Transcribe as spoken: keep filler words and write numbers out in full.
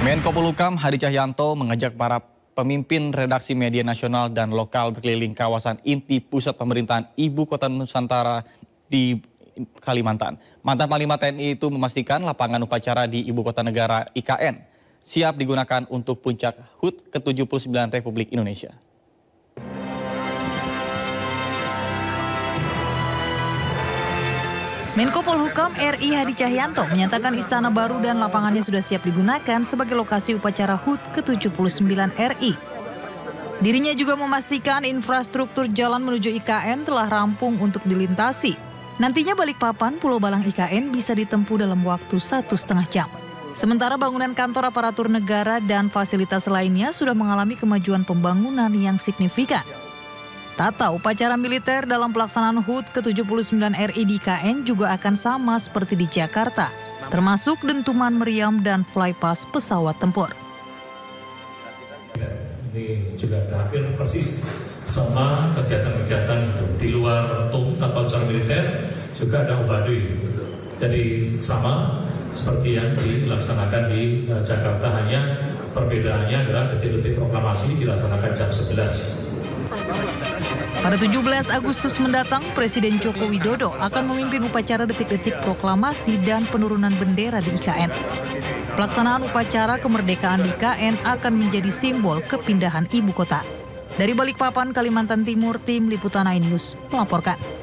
Menko Polhukam Hadi Cahyanto mengajak para pemimpin redaksi media nasional dan lokal berkeliling kawasan inti pusat pemerintahan Ibu Kota Nusantara di Kalimantan. Mantan Panglima T N I itu memastikan lapangan upacara di Ibu Kota Negara I K N siap digunakan untuk puncak H U T ke tujuh puluh sembilan Republik Indonesia. Menko Polhukam R I Hadi Cahyanto menyatakan Istana Baru dan lapangannya sudah siap digunakan sebagai lokasi upacara H U T ke tujuh puluh sembilan R I. Dirinya juga memastikan infrastruktur jalan menuju I K N telah rampung untuk dilintasi. Nantinya Balikpapan, Pulau Balang I K N bisa ditempuh dalam waktu satu setengah jam. Sementara bangunan kantor aparatur negara dan fasilitas lainnya sudah mengalami kemajuan pembangunan yang signifikan. Tata upacara militer dalam pelaksanaan H U T ke tujuh puluh sembilan R I di I K N juga akan sama seperti di Jakarta, termasuk dentuman meriam dan flypass pesawat tempur. Ini juga hampir persis sama kegiatan-kegiatan itu. Di luar umum tata upacara militer juga ada obadui. Jadi sama seperti yang dilaksanakan di Jakarta, hanya perbedaannya adalah detik-detik proklamasi dilaksanakan jam sebelas. Pada tujuh belas Agustus mendatang, Presiden Joko Widodo akan memimpin upacara detik-detik proklamasi dan penurunan bendera di I K N. Pelaksanaan upacara kemerdekaan di I K N akan menjadi simbol kepindahan ibu kota. Dari Balikpapan, Kalimantan Timur, tim liputan iNews melaporkan.